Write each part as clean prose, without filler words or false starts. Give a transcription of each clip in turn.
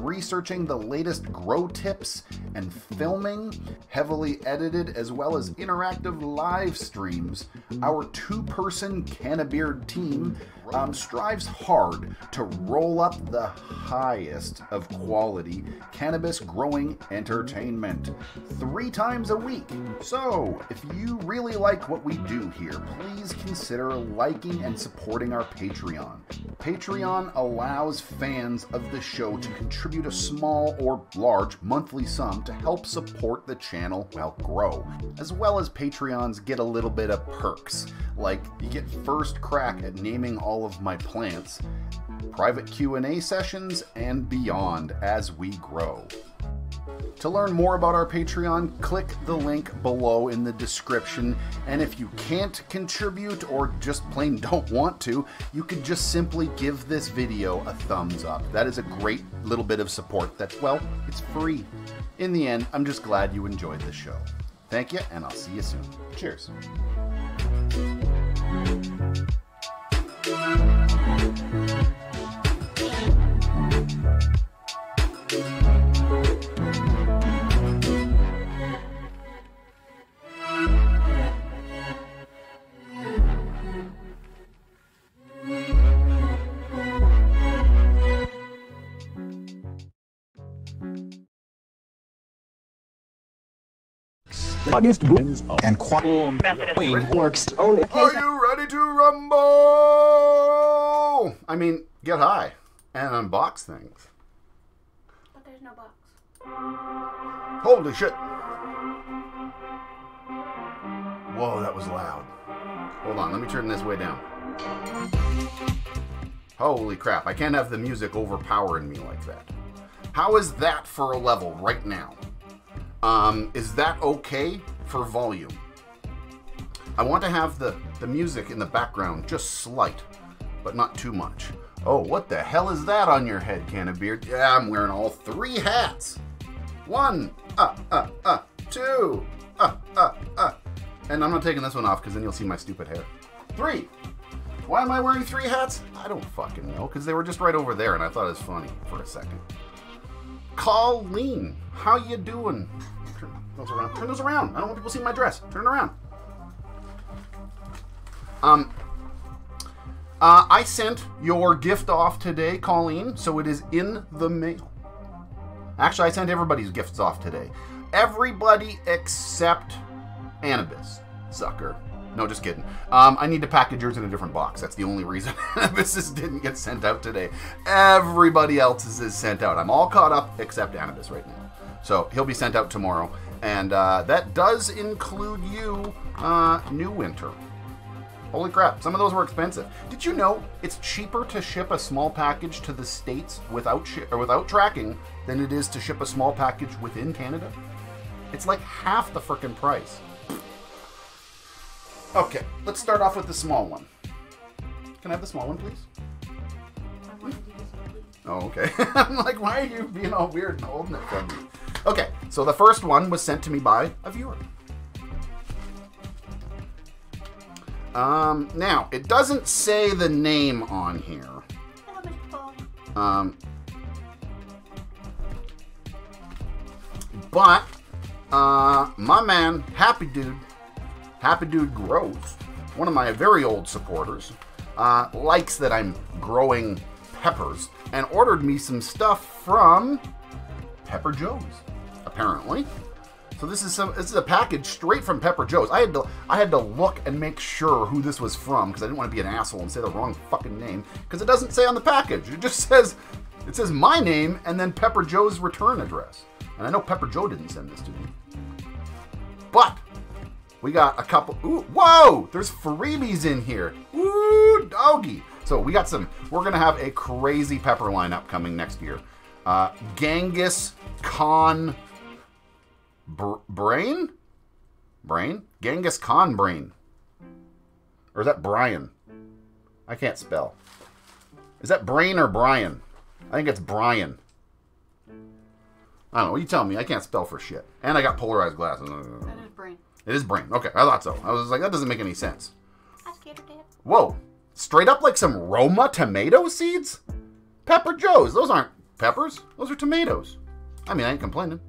Researching the latest grow tips and filming, heavily edited as well as interactive live streams, our two-person Cannabeard team strives hard to roll up the highest of quality cannabis growing entertainment 3 times a week. So, if you really like what we do here, please consider liking and supporting our Patreon. Patreon allows fans of the show to contribute a small or large monthly sum to help support the channel while grow, as well as Patreons get a little bit of perks, like you get first crack at naming all of my plants, private Q&A sessions, and beyond as we grow. To learn more about our Patreon, click the link below in the description, and if you can't contribute or just plain don't want to, you could just simply give this video a thumbs up. That is a great little bit of support that's, well, it's free. In the end, I'm just glad you enjoyed the show. Thank you, and I'll see you soon. Cheers. August wins and Queen works. Are you ready to rumble? I mean, get high and unbox things. But there's no box. Holy shit! Whoa, that was loud. Hold on, let me turn this way down. Holy crap! I can't have the music overpowering me like that. How is that for a level right now? Is that okay for volume? I want to have the music in the background just slight, but not too much. Oh, what the hell is that on your head, Cannabeard? Yeah, I'm wearing all 3 hats. 1, 2, and I'm not taking this one off because then you'll see my stupid hair. 3. Why am I wearing 3 hats? I don't fucking know, because they were just right over there and I thought it was funny for a second. Colleen, how you doing? Turn those around. I don't want people seeing my dress. Turn it around. I sent your gift off today, Colleen, so it is in the mail. Actually, I sent everybody's gifts off today. Everybody except Anubis, sucker. No, just kidding. I need to package yours in a different box. That's the only reason Anubis didn't get sent out today. Everybody else's is sent out. I'm all caught up except Anubis right now. So he'll be sent out tomorrow. And that does include you, New Winter. Holy crap, some of those were expensive. Did you know it's cheaper to ship a small package to the States without tracking than it is to ship a small package within Canada? It's like half the frickin' price. Okay, let's start off with the small one. Can I have the small one, please? I want to do this one. Oh, okay. I'm like, why are you being all weird and holding it from me? Okay, so the first one was sent to me by a viewer. Now, it doesn't say the name on here. But, my man, Happy Dude Grows, one of my very old supporters, likes that I'm growing peppers and ordered me some stuff from Pepper Joe's, apparently. So this is a package straight from Pepper Joe's. I had to look and make sure who this was from because I didn't want to be an asshole and say the wrong fucking name because it doesn't say on the package. It says my name and then Pepper Joe's return address. And I know Pepper Joe didn't send this to me. But we got a couple. Ooh, whoa! There's freebies in here. Ooh, doggy. So we got some. We're gonna have a crazy pepper lineup coming next year. Genghis Khan. Brain? Genghis Khan Brain. Or is that Brian? I can't spell. Is that Brain or Brian? I think it's Brian. I don't know. You tell me. I can't spell for shit. And I got polarized glasses. That is Brain. It is Brain. Okay, I thought so. I was like, that doesn't make any sense. I scared her, Dad. Whoa. Straight up like some Roma tomato seeds? Pepper Joe's. Those aren't peppers. Those are tomatoes. I mean, I ain't complaining.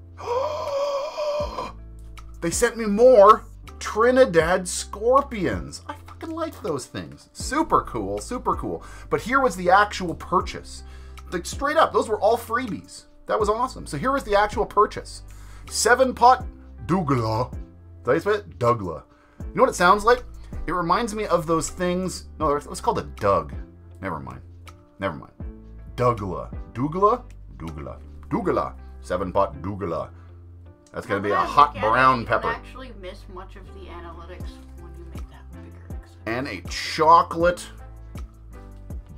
They sent me more Trinidad Scorpions. I fucking like those things. Super cool, super cool. But here was the actual purchase. Like straight up, those were all freebies. That was awesome. So here was the actual purchase. 7 Pot Douglah. Did I spell it? Douglah. You know what it sounds like? It reminds me of those things. No, it was called a Doug. Never mind. Douglah. 7 Pot Douglah. That's going to be a hot brown pepper. You actually miss much of the analytics when you make that bigger. And a chocolate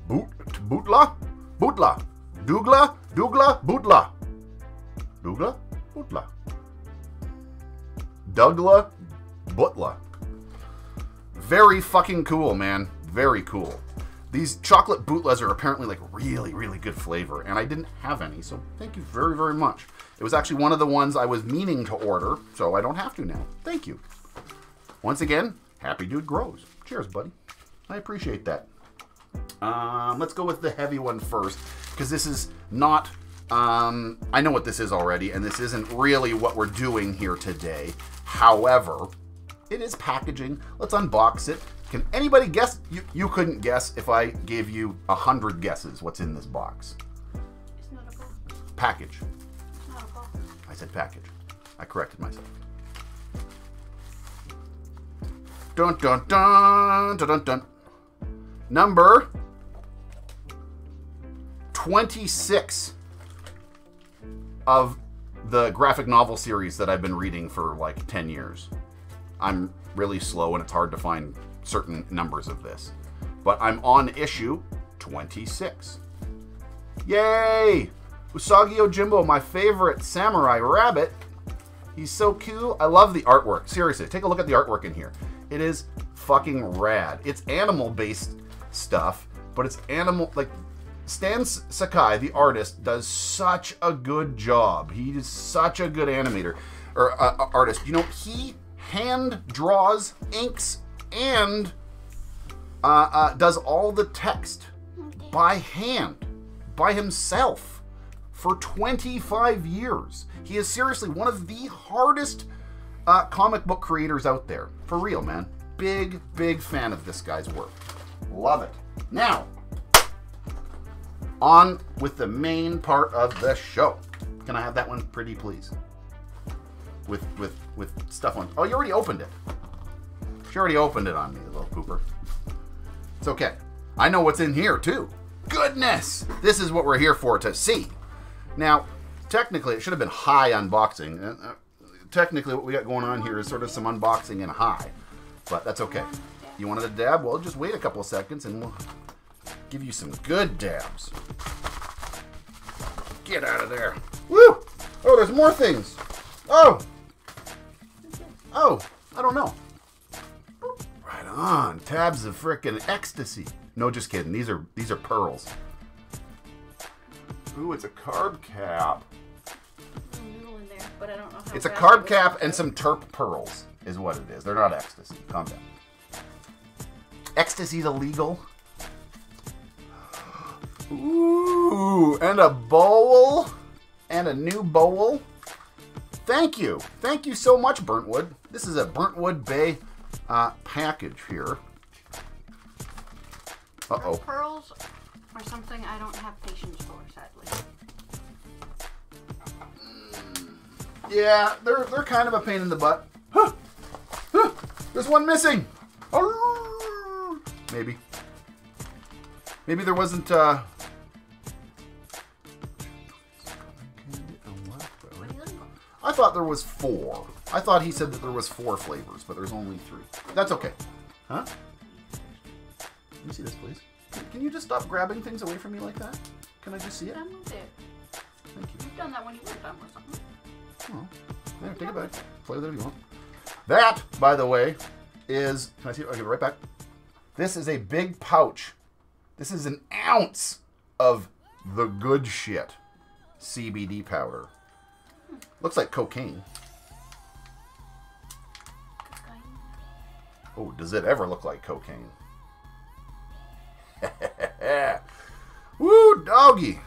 Douglah Butla. Very fucking cool, man. Very cool. These chocolate bootlas are apparently like really, really good flavor, and I didn't have any, so thank you very, very much. It was actually one of the ones I was meaning to order, so I don't have to now. Thank you. Once again, Happy Dude Grows. Cheers, buddy. I appreciate that. Let's go with the heavy one first, because this is not, I know what this is already, and this isn't really what we're doing here today. However, it is packaging. Let's unbox it. Can anybody guess? You couldn't guess if I gave you 100 guesses what's in this box. It's not a box. Package. It's not a box. I said package. I corrected myself. Dun dun dun dun dun dun. Number 26 of the graphic novel series that I've been reading for like 10 years. I'm really slow and it's hard to find certain numbers of this, but I'm on issue 26. Yay! Usagi Yojimbo, my favorite samurai rabbit. He's so cute. I love the artwork. Seriously, take a look at the artwork in here. It is fucking rad. It's animal-based stuff, but it's animal, like Stan Sakai, the artist, does such a good job. He is such a good animator or artist. You know, he hand draws, inks, and does all the text by hand, by himself, for 25 years. He is seriously one of the hardest comic book creators out there. For real, man. Big, big fan of this guy's work. Love it. Now, on with the main part of the show. Can I have that one pretty, please? With stuff on. Oh, you already opened it. She already opened it on me, little pooper. It's okay. I know what's in here, too. Goodness! This is what we're here for, to see. Now, technically, it should have been high unboxing. Technically, what we got going on here is sort of some unboxing and high. But that's okay. You wanted a dab? Well, just wait a couple of seconds and we'll give you some good dabs. Get out of there. Woo! Oh, there's more things. Oh! Oh, I don't know. on. Tabs of frickin' ecstasy. No, just kidding. These are pearls. Ooh, it's a carb cap. But I don't know how it's a carb cap and some terp pearls is what it is. They're not ecstasy. Calm down. Ecstasy's illegal. Ooh, and a bowl. And a new bowl. Thank you. Thank you so much, Burntwood. This is a Burntwood Bay package here. Uh-oh. Pearls are something I don't have patience for, sadly. Yeah, they're kind of a pain in the butt. Huh. Huh. There's one missing. Arr. Maybe. Maybe there wasn't. I thought there was four. I thought he said that there was four flavors, but there's only three. That's okay. Huh? Let me see this, please. Can you just stop grabbing things away from me like that? Can I just see it? I'm with it. Thank you. You've done that when you were done with something. Oh, there, take it back. Play with it if you want. That, by the way, is... Can I see it? I'll give it right back. This is a big pouch. This is an ounce of the good shit. CBD powder. Looks like cocaine. Oh, does it ever look like cocaine? Woo, doggy.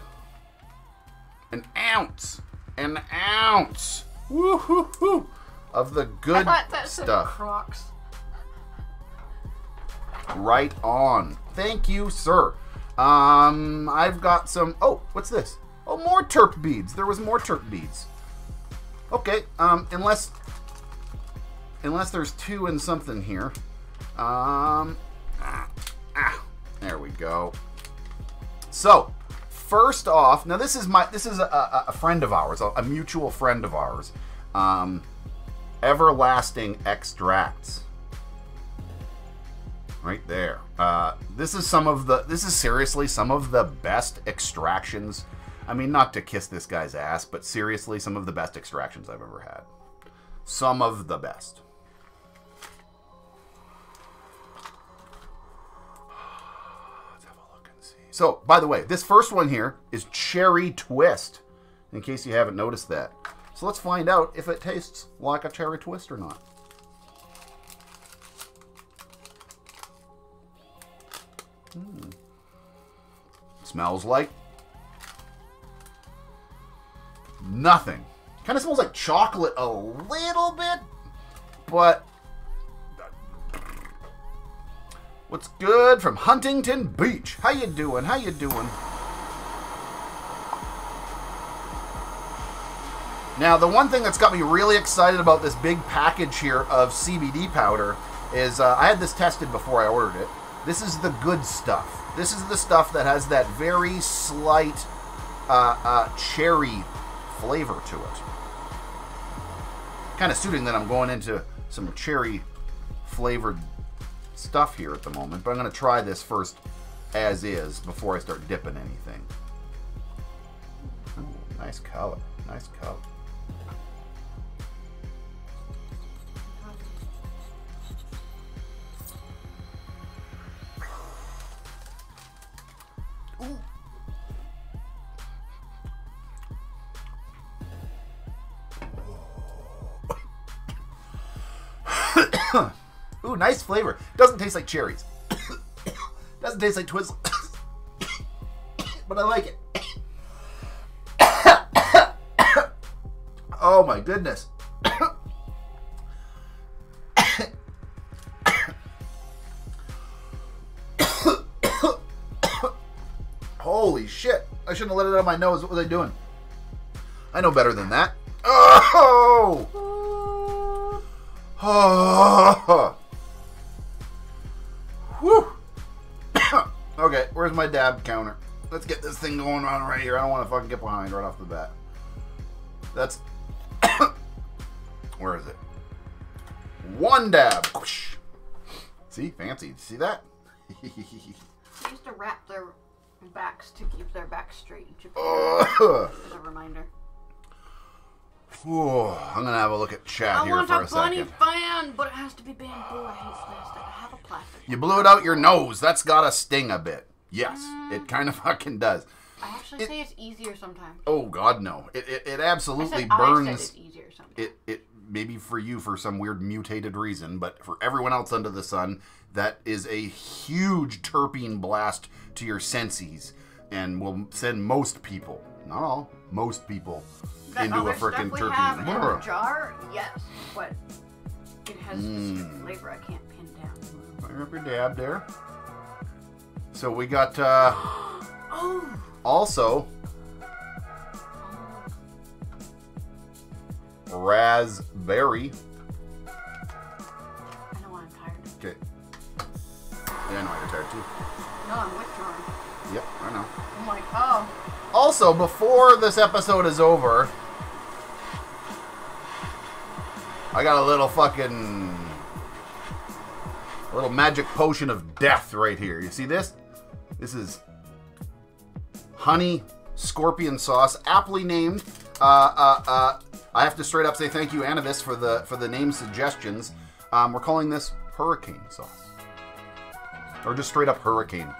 An ounce. An ounce, woo-hoo-hoo, of the good stuff. Crocs. Right on. Thank you, sir. I've got some. Oh, what's this? Oh, more terp beads. There was more terp beads. Okay. Unless there's two and something here. There we go. So. First off, now this is a friend of ours, a mutual friend of ours, Everlasting Extracts, right there. This is seriously some of the best extractions. I mean, not to kiss this guy's ass, but seriously, some of the best extractions I've ever had. Some of the best. So, by the way, this first one here is Cherry Twist, in case you haven't noticed that. So let's find out if it tastes like a Cherry Twist or not. Mm. Smells like nothing. Kind of smells like chocolate a little bit, but what's good from Huntington Beach? How you doing? How you doing? Now, the one thing that's got me really excited about this big package here of CBD powder is I had this tested before I ordered it. This is the good stuff. This is the stuff that has that very slight cherry flavor to it. Kind of suiting that I'm going into some cherry flavored stuff here at the moment, but I'm going to try this first as is before I start dipping anything. Ooh, nice color. Nice color. Ooh. Ooh, nice flavor. Doesn't taste like cherries. Doesn't taste like Twizzlers. But I like it. Oh my goodness. Holy shit. I shouldn't have let it out of my nose. What was I doing? I know better than that. Oh! Oh! Whew. Okay, where's my dab counter? Let's get this thing going on right here. I don't want to fucking get behind right off the bat. That's... Where is it? One dab. Whoosh. See? Fancy. See that? They used to wrap their backs to keep their back straight in Japan. As a reminder. Whew, I'm gonna have a look at chat here for a second. I want a bunny fan, but it has to be bamboo. I hate plastic. I have a plastic. You blew it out your nose. That's gotta sting a bit. Yes, it kind of fucking does. I actually say it's easier sometimes. Oh God, no! It absolutely burns. I said it's easier sometimes. It maybe for you for some weird mutated reason, but for everyone else under the sun, that is a huge terpene blast to your senses, and will send most people, not all, most people, into a frickin' terpene. In a jar, yes, but it has a flavor I can't pin down. Fire up your dab there. So we got. Oh. Also, raspberry. I know I'm tired. Okay. Yeah, I know you're tired too. No, I'm withdrawing. Yep, I know. I'm like, oh. Also, before this episode is over, I got a little magic potion of death right here. You see this? This is honey scorpion sauce, aptly named. I have to straight up say thank you, Anavis, for the name suggestions. We're calling this hurricane sauce, or just straight up hurricane.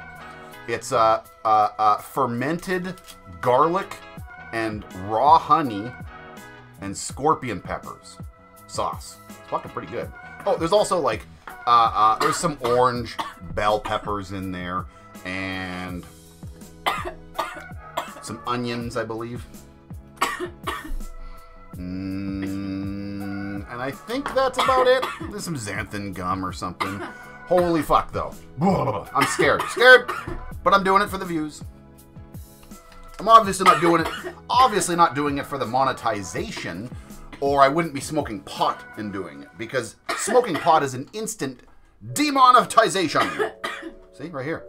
It's fermented garlic and raw honey and scorpion peppers sauce. It's fucking pretty good. Oh, there's also like there's some orange bell peppers in there and some onions, I believe. And I think that's about it. There's some xanthan gum or something. Holy fuck, though. I'm scared. Scared, but I'm doing it for the views. I'm obviously not doing it. Obviously not doing it for the monetization, or I wouldn't be smoking pot and doing it, because smoking pot is an instant demonetization. See, right here.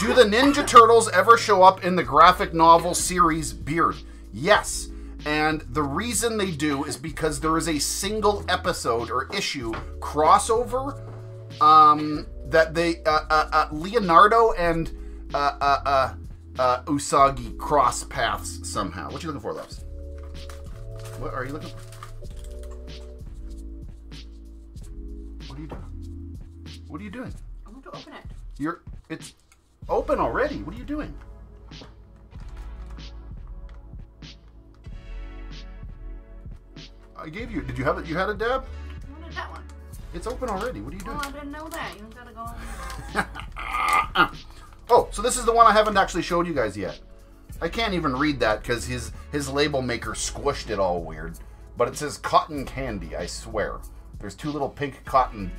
Do the Ninja Turtles ever show up in the graphic novel series Beard? Yes, and the reason they do is because there is a single episode or issue crossover that they Leonardo and Usagi cross paths somehow. What you looking for, loves? What are you looking for? What are you doing? What are you doing? I'm going to open it. It's open already? What are you doing? I gave you. Did you have it? You had a dab? I wanted that one. It's open already. What are you doing? Oh, I didn't know that. You gotta go on. Oh, so this is the one I haven't actually showed you guys yet. I can't even read that because his label maker squished it all weird. But it says cotton candy. I swear. There's two little pink cotton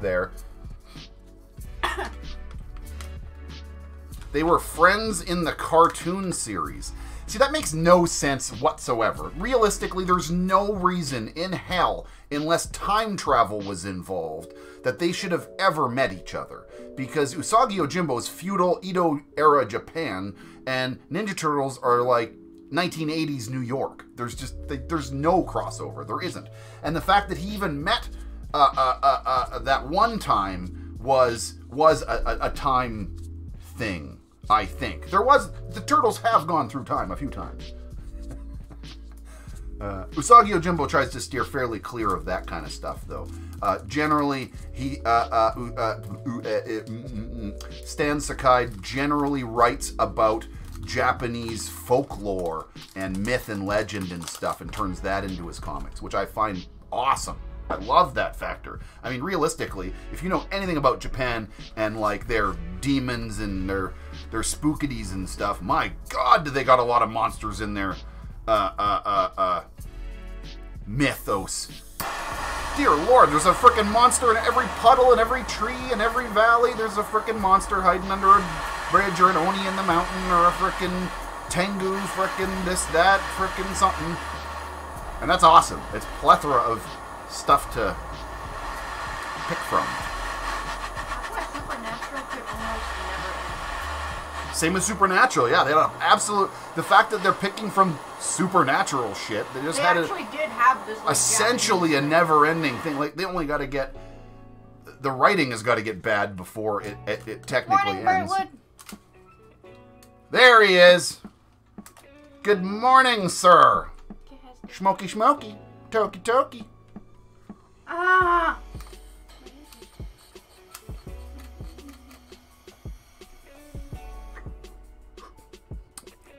there. They were friends in the cartoon series. See, that makes no sense whatsoever. Realistically, there's no reason in hell, unless time travel was involved, that they should have ever met each other. Because Usagi Yojimbo is feudal Edo-era Japan, and Ninja Turtles are like 1980s New York. There's no crossover. There isn't. And the fact that he even met that one time was a time thing. I think the Turtles have gone through time a few times. Usagi Yojimbo tries to steer fairly clear of that kind of stuff, though. Generally, he Stan Sakai generally writes about Japanese folklore and myth and legend and stuff, and turns that into his comics, which I find awesome. I love that factor. I mean, realistically, if you know anything about Japan and like their demons and their spookities and stuff, my God, do they got a lot of monsters in their mythos. Dear Lord, there's a frickin' monster in every puddle and every tree and every valley. There's a frickin' monster hiding under a bridge or an Oni in the mountain or a frickin' Tengu, frickin' this, that, frickin' something. And that's awesome. It's a plethora of stuff to pick from. Supernatural could almost never end. Same as Supernatural, yeah. They had an absolute. The fact that they're picking from supernatural shit, they just had. They actually did have this. Like, essentially, a never-ending thing. Like they only got to get the writing has got to get bad before it technically ends. Morning, Burntwood. There he is. Good morning, sir. Schmoky, schmoky. Toki, toki. Ah.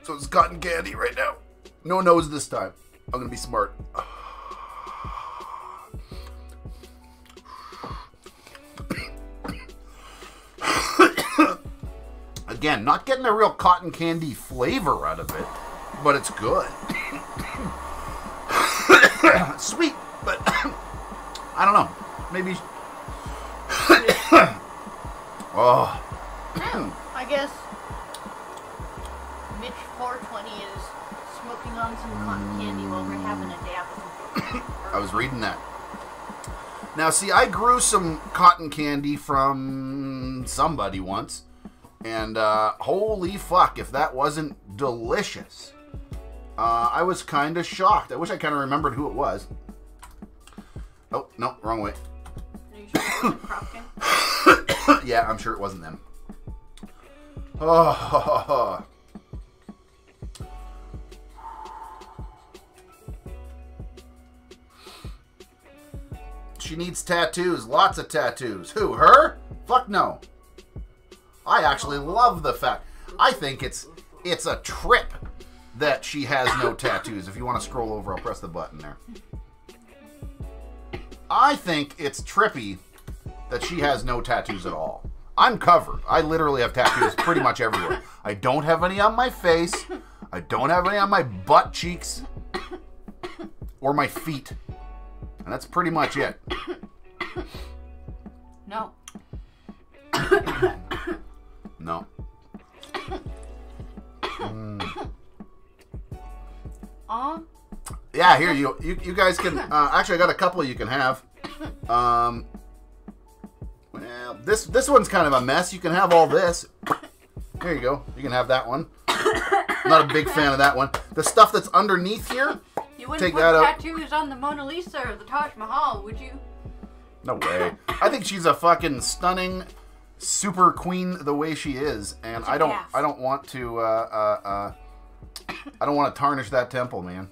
So it's cotton candy right now. No nose this time. I'm going to be smart. Again, not getting a real cotton candy flavor out of it, but it's good. Sweet, but I don't know. Maybe. Oh. I guess Mitch 420 is smoking on some cotton candy while we're having a dab of. I was reading that. Now, see, I grew some cotton candy from somebody once. And holy fuck, if that wasn't delicious. I was kind of shocked. I wish I kind of remembered who it was. Oh, no, wrong way. Are you sure it wasn't Kropkin? Yeah, I'm sure it wasn't them. Oh. She needs tattoos, lots of tattoos. Who, her? Fuck no. I actually love the fact. I think it's a trip that she has no tattoos. If you want to scroll over, I'll press the button there. I think it's trippy that she has no tattoos at all. I'm covered. I literally have tattoos pretty much everywhere. I don't have any on my face. I don't have any on my butt cheeks or my feet. And that's pretty much it. No. No. Yeah, here you guys can. Actually, I got a couple you can have. Well, this one's kind of a mess. You can have all this. Here you go. You can have that one. Not a big fan of that one. The stuff that's underneath here. You wouldn't take put that tattoos out on the Mona Lisa or the Taj Mahal, would you? No way. I think she's a fucking stunning super queen the way she is, and I don't want to tarnish that temple, man.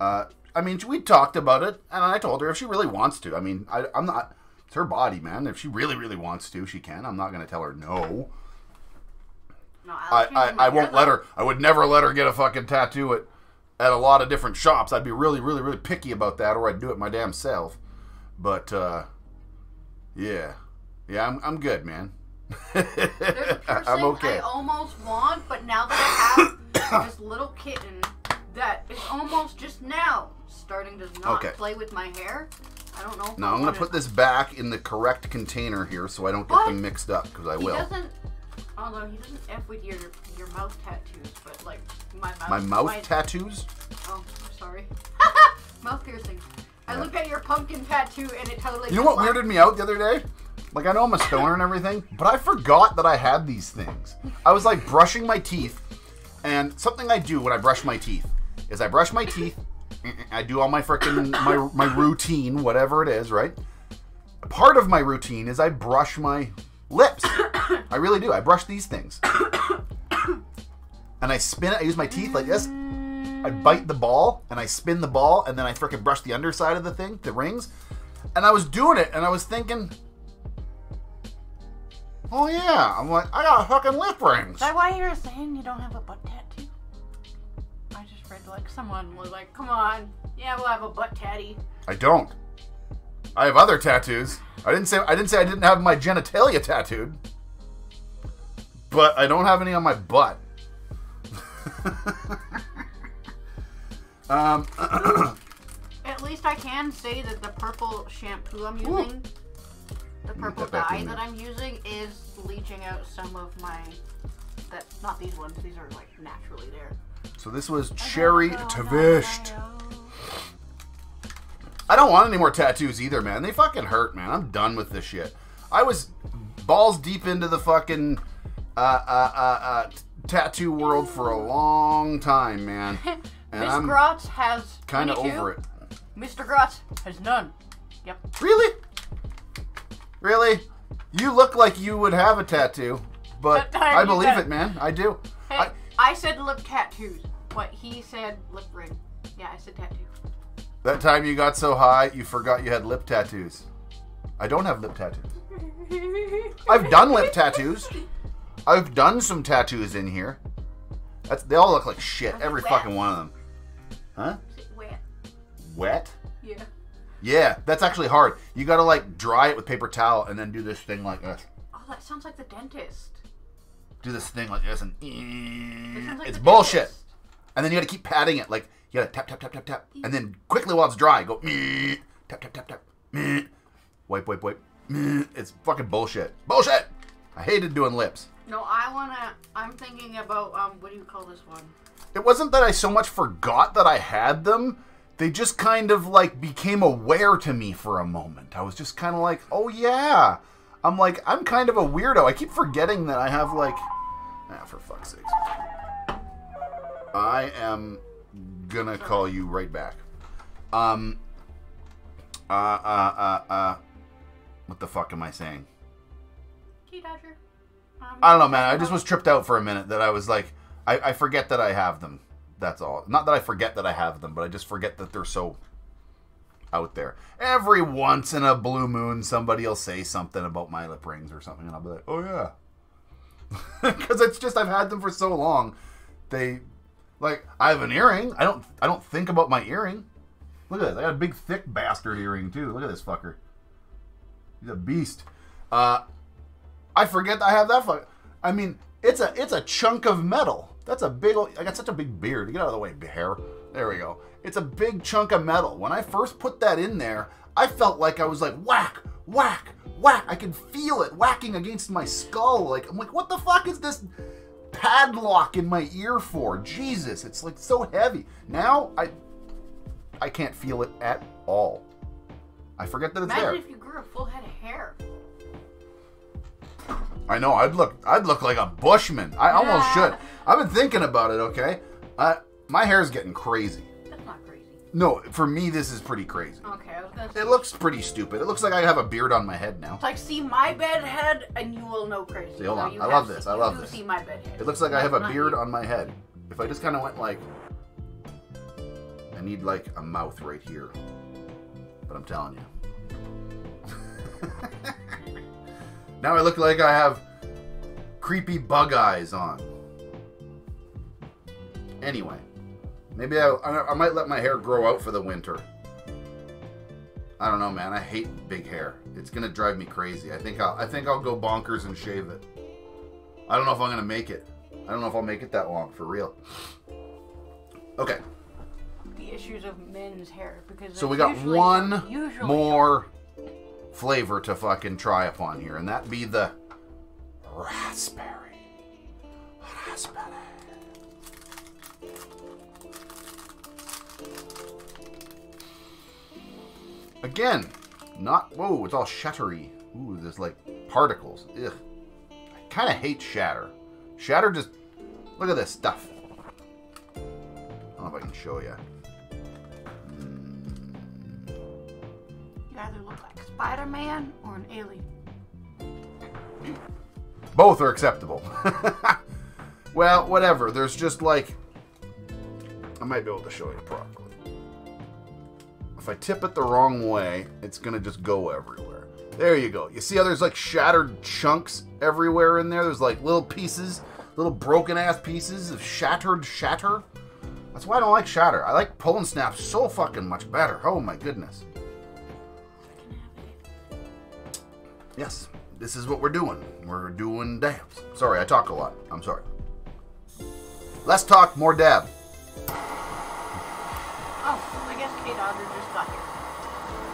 I mean, we talked about it, and I told her if she really wants to. I mean, I'm not. It's her body, man. If she really, really wants to, she can. I'm not going to tell her no. No, I won't let her. I would never let her get a fucking tattoo at a lot of different shops. I'd be really, really, really picky about that, or I'd do it my damn self. But yeah. Yeah, I'm good, man. There's a person I'm okay. I almost want, but now that I have this little kitten that is almost just now starting to not play with my hair, I don't know. Now I'm going to put this back in the correct container here so I don't get them mixed up, because I will. Although he doesn't F with your mouth tattoos, but like my mouth. My mouth tattoos? Oh, I'm sorry. Mouth piercings. Yeah. I looked at your pumpkin tattoo and it totally. You know what weirded me out the other day? Like, I know I'm a stoner and everything, but I forgot that I had these things. I was, like, brushing my teeth, and something I do when I brush my teeth is I brush my teeth, I do all my frickin' my routine, whatever it is, right? Part of my routine is I brush my lips. I really do. I brush these things. And I spin it. I use my teeth like this. I bite the ball, and I spin the ball, and then I frickin' brush the underside of the thing, the rings. And I was doing it, and I was thinking... Oh yeah, I'm like, I got fucking lip rings. Is that why you were saying you don't have a butt tattoo? I just read like someone was like, come on, yeah, we'll have a butt tatty. I don't. I have other tattoos. I didn't say I didn't have my genitalia tattooed. But I don't have any on my butt. At least I can say that the purple shampoo I'm using. The purple dye that I'm using is bleaching out some of my, that's not these ones, these are like naturally there. So this was Cherry Twist. I don't want any more tattoos either, man. They fucking hurt, man. I'm done with this shit. I was balls deep into the fucking tattoo world for a long time, man. And Miss Grotz has kind of over it. Mr. Grotz has none. Yep. Really? Really? You look like you would have a tattoo, but I believe it, man. I do. Hey, I said lip tattoos, but he said lip ring. Yeah, I said tattoo. That time you got so high, you forgot you had lip tattoos. I don't have lip tattoos. I've done lip tattoos. I've done some tattoos in here. They all look like shit. Every fucking one of them. Huh? Is it wet? Wet? Yeah. Yeah, that's actually hard. You gotta like dry it with paper towel and then do this thing like this. Oh, that sounds like the dentist. Do this thing like this and like it's bullshit. Dentist. And then you gotta keep patting it, like you gotta tap, tap, tap, tap, tap. And then quickly while it's dry, go tap, tap, tap, tap, wipe, wipe, wipe. It's fucking bullshit. Bullshit! I hated doing lips. No, I'm thinking about, what do you call this one? It wasn't that I so much forgot that I had them. They just kind of, like, became aware to me for a moment. I was just kind of like, oh, yeah. I'm like, I'm kind of a weirdo. I keep forgetting that I have, like... Ah, for fuck's sakes. I am gonna call you right back. What the fuck am I saying? Key Dodger. I don't know, man. I just was tripped out for a minute that I was like, I forget that I have them. That's all. Not that I forget that I have them, but I just forget that they're so out there. Every once in a blue moon, somebody will say something about my lip rings or something, and I'll be like, oh, yeah. Because it's just, I've had them for so long. They, like, I have an earring. I don't think about my earring. Look at this. I got a big, thick bastard earring, too. Look at this fucker. He's a beast. I forget that I have that fucker. I mean, it's a chunk of metal. That's a big old... I got such a big beard. Get out of the way, hair. There we go. It's a big chunk of metal. When I first put that in there, I felt like I was like, whack, whack, whack. I could feel it whacking against my skull. Like, I'm like, what the fuck is this padlock in my ear for? Jesus, it's like so heavy. Now, I can't feel it at all. I forget that it's there. Imagine if you grew a full head of hair. I know, I'd look like a bushman. I almost should. I've been thinking about it, okay? My hair's getting crazy. That's not crazy. No, for me, this is pretty crazy. Okay. It looks pretty stupid. It looks like I have a beard on my head now. It's like, see my bed head, and you will know crazy. See, hold on. I love this. I love this. See my bed head. It looks like I have a beard on my head. If I just kind of went like... I need, like, a mouth right here. But I'm telling you. Now I look like I have creepy bug eyes on. Anyway, maybe I might let my hair grow out for the winter. I don't know, man. I hate big hair. It's gonna drive me crazy. I think I'll go bonkers and shave it. I don't know if I'm gonna make it. I don't know if I'll make it that long for real. Okay. The issues of men's hair, because so we got one more flavor to fucking try upon here, and that be the raspberry. Raspberry. Again, not, whoa, it's all shattery. Ooh, there's like particles. Ugh. I kind of hate shatter. Shatter just, look at this stuff. I don't know if I can show you. You either look like Spider-Man or an alien. Both are acceptable. Well, whatever. There's just like... I might be able to show you properly. If I tip it the wrong way, it's going to just go everywhere. There you go. You see how there's like shattered chunks everywhere in there? There's like little pieces, little broken-ass pieces of shattered shatter. That's why I don't like shatter. I like pull and snap so fucking much better. Oh my goodness. Yes, this is what we're doing. We're doing dabs. Sorry, I talk a lot. I'm sorry. Less talk, more dab. Oh, I guess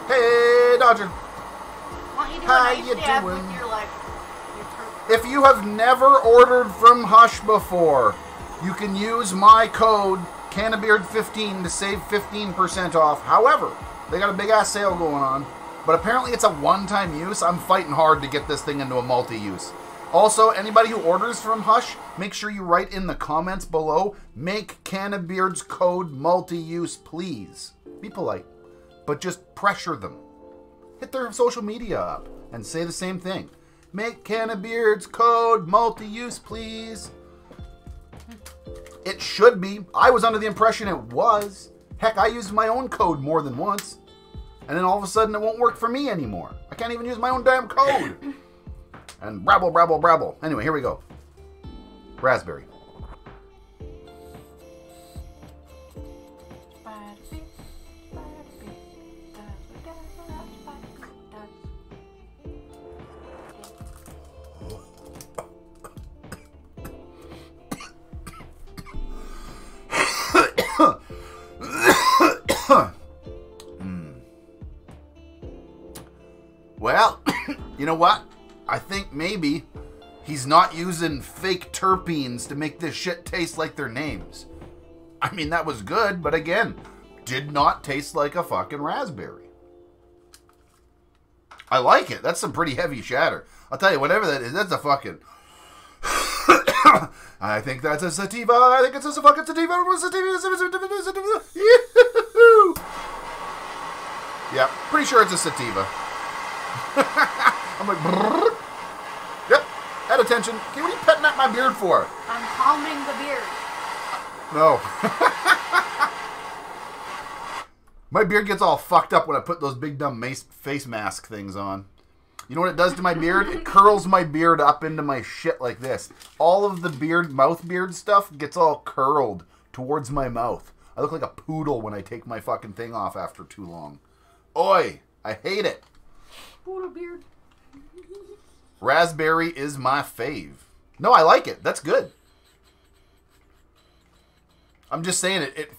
Hey Dodger just got here. Hey Dodger. How you doing? With your, like, if you have never ordered from Hush before, you can use my code Cannabeard15 to save 15% off. However, they got a big ass sale going on. But apparently it's a one-time use. I'm fighting hard to get this thing into a multi-use. Also, anybody who orders from Hush, make sure you write in the comments below, make Cannabeard's code multi-use, please. Be polite, but just pressure them. hit their social media up and say the same thing. Make Cannabeard's code multi-use, please. It should be. I was under the impression it was. Heck, I used my own code more than once. And then all of a sudden it won't work for me anymore. I can't even use my own damn code. And brabble, brabble, brabble. Anyway, here we go. Raspberry. Well, you know what? I think maybe he's not using fake terpenes to make this shit taste like their names. I mean, that was good, but again, did not taste like a fucking raspberry. I like it. That's some pretty heavy shatter. I'll tell you, whatever that is, that's a fucking... I think that's a sativa. I think it's a fucking sativa. Yeah, pretty sure it's a sativa. I'm like, brrr. Yep, at attention. Okay, what are you petting at my beard for? I'm calming the beard. No. My beard gets all fucked up when I put those big dumb face mask things on. You know what it does to my beard? It curls my beard up into my shit like this. All of the beard, mouth beard stuff gets all curled towards my mouth. I look like a poodle when I take my fucking thing off after too long. Oi, I hate it. Poodle beard. Raspberry is my fave. No, I like it. That's good. I'm just saying it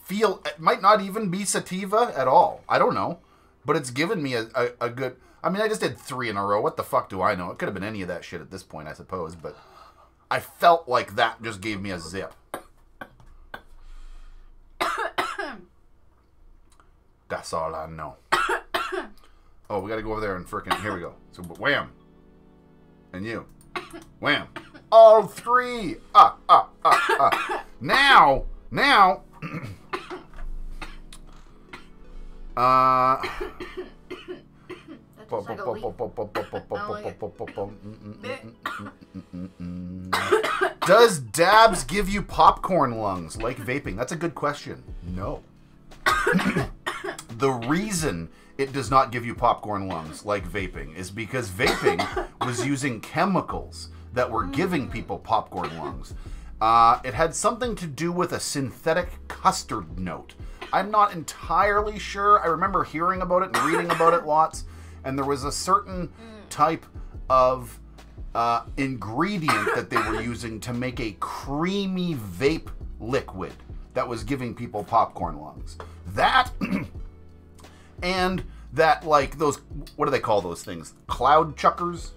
might not even be sativa at all. I don't know. But it's given me a good... I mean, I just did 3 in a row. What the fuck do I know? It could have been any of that shit at this point, I suppose. But I felt like that just gave me a zip. That's all I know. Oh, we got to go over there and frickin'... Here we go. So, wham. And you. Wham. All 3. Now... Now, does dabs give you popcorn lungs like vaping? That's a good question. No. The reason it does not give you popcorn lungs like vaping is because vaping was using chemicals that were giving people popcorn lungs. It had something to do with a synthetic custard note. I'm not entirely sure. I remember hearing about it and reading about it lots. And there was a certain type of ingredient that they were using to make a creamy vape liquid that was giving people popcorn lungs. That and that, like, those, what do they call those things? Cloud chuckers?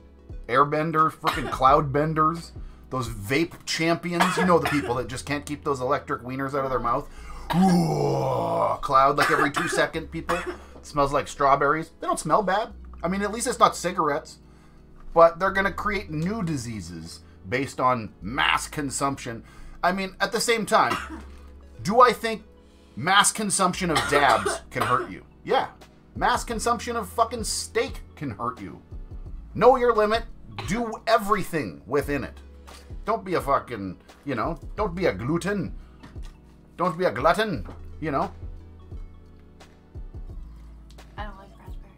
Airbender? Freaking cloud benders? Those vape champions, you know, the people that just can't keep those electric wieners out of their mouth. Ooh, cloud like every 2 seconds, people. It smells like strawberries. They don't smell bad. I mean, at least it's not cigarettes. But they're going to create new diseases based on mass consumption. I mean, at the same time, do I think mass consumption of dabs can hurt you? Yeah. Mass consumption of fucking steak can hurt you. Know your limit. Do everything within it. Don't be a fucking, you know, don't be a gluten. Don't be a glutton, you know. I don't like raspberry.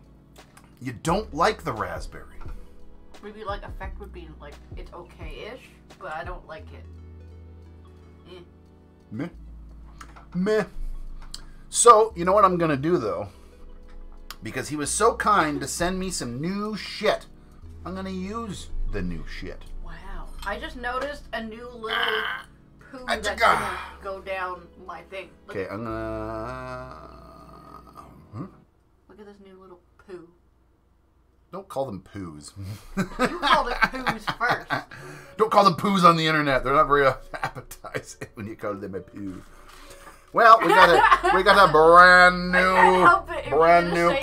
You don't like the raspberry. Maybe like effect would be like, it's okay-ish, but I don't like it. Eh. Meh. Meh. So, you know what I'm going to do though? Because he was so kind to send me some new shit. I'm going to use the new shit. I just noticed a new little poo that's gonna go down my thing. Okay, I'm gonna... Look at this new little poo. Don't call them poos. You called it poos first. Don't call them poos on the internet. They're not very appetizing when you call them a poo. Well, we got a brand new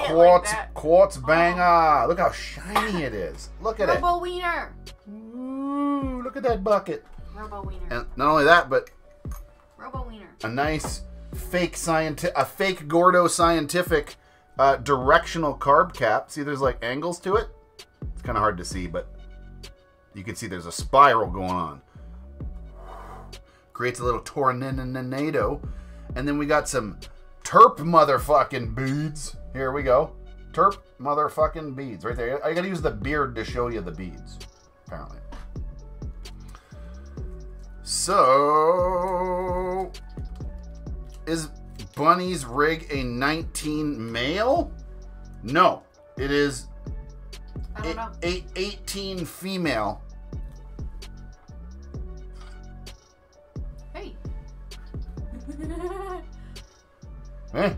quartz banger. Look how shiny it is. Look at Robo wiener. Ooh, look at that bucket. Robo wiener. And not only that, but Robo wiener. A nice fake Gordo scientific Directional carb cap. See, there's like angles to it. It's kind of hard to see, but you can see there's a spiral going on. Creates a little tornado. And then we got some terp motherfucking beads. Here we go. Terp motherfucking beads right there. I gotta use the beard to show you the beads, apparently. So, is Bunny's rig a 19 male? No, it is 18 female. Hey. Eh,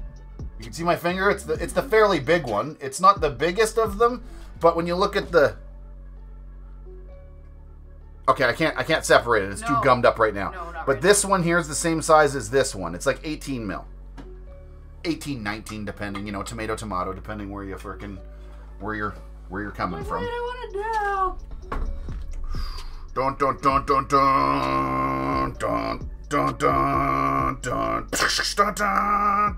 you can see my finger. It's the fairly big one. It's not the biggest of them, but when you look at the... Okay, I can't separate it. It's too gummed up right now. No, not but right this now. One here is the same size as this one. It's like 18 mil. 18, 19, depending, you know, tomato, depending where you freaking, where you're coming from. I want to know. Dun dun dun dun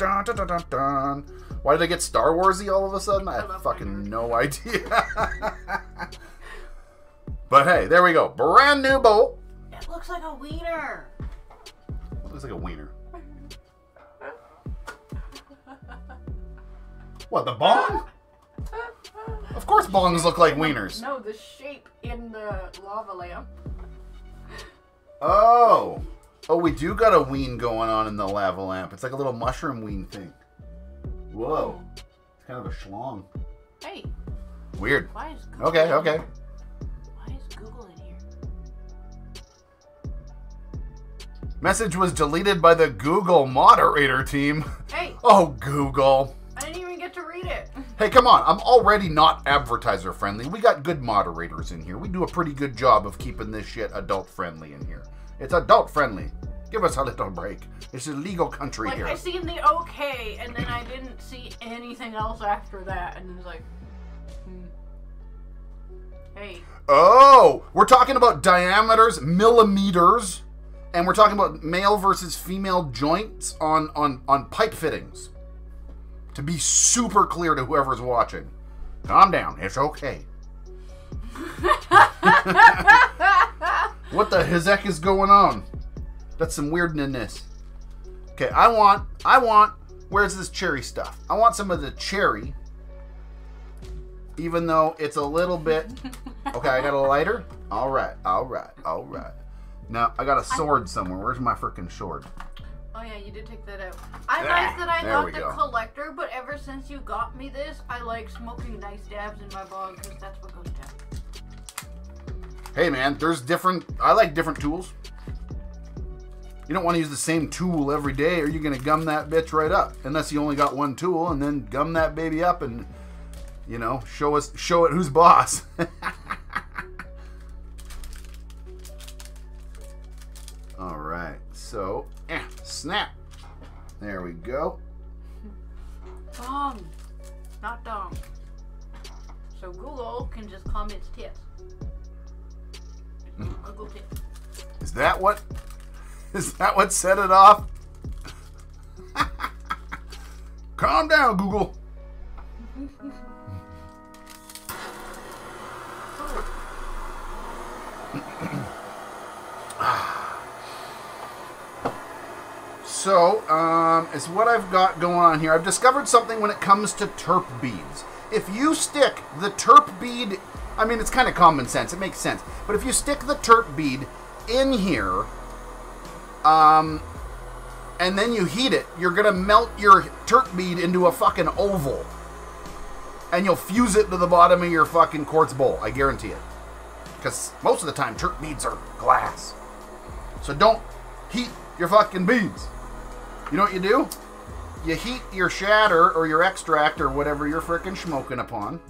dun dun. Why did I get Star Wars-y all of a sudden? I have fucking no idea. But hey, there we go. Brand new bowl. It looks like a wiener. It looks like a wiener. What, the bong? Of course bongs look like wieners. No, the shape in the lava lamp. Oh. Oh, we do got a ween going on in the lava lamp. It's like a little mushroom ween thing. Whoa. It's kind of a schlong. Hey. Weird. Why is Google okay. Why is Google in here? Message was deleted by the Google moderator team. Hey. Oh, Google. I didn't even get to read it. Hey, come on. I'm already not advertiser friendly. We got good moderators in here. We do a pretty good job of keeping this shit adult friendly in here. It's adult friendly. Give us a little break. It's a legal country here. I seen the okay, and then I didn't see anything else after that. And it was like, hey. Oh, we're talking about diameters, millimeters, and we're talking about male versus female joints on pipe fittings. To be super clear to whoever's watching. Calm down. It's okay. What the heck is going on? That's some weirdness. Okay, I want, where's this cherry stuff? I want some of the cherry, even though it's a little bit, okay, I got a lighter? All right. Now, I got a sword somewhere. Where's my freaking sword? Oh yeah, you did take that out. I like that I got the collector, but ever since you got me this, I like smoking nice dabs in my bong because that's what goes down. Hey man, there's different, I like different tools. You don't want to use the same tool every day or you're going to gum that bitch right up. Unless you only got one tool and then gum that baby up and, you know, show it who's boss. All right, so... snap. There we go. Dong. Not dong. So Google can just call me its tits. Google tits. Is that what set it off? Calm down, Google. So, it's what I've got going on here. I've discovered something when it comes to terp beads. If you stick the terp bead, I mean, it's kind of common sense. It makes sense. But if you stick the terp bead in here, and then you heat it, you're going to melt your terp bead into a fucking oval. And you'll fuse it to the bottom of your fucking quartz bowl. I guarantee it. Because most of the time, terp beads are glass. So don't heat your fucking beads. You know what you do? You heat your shatter or your extract or whatever you're frickin' smoking upon.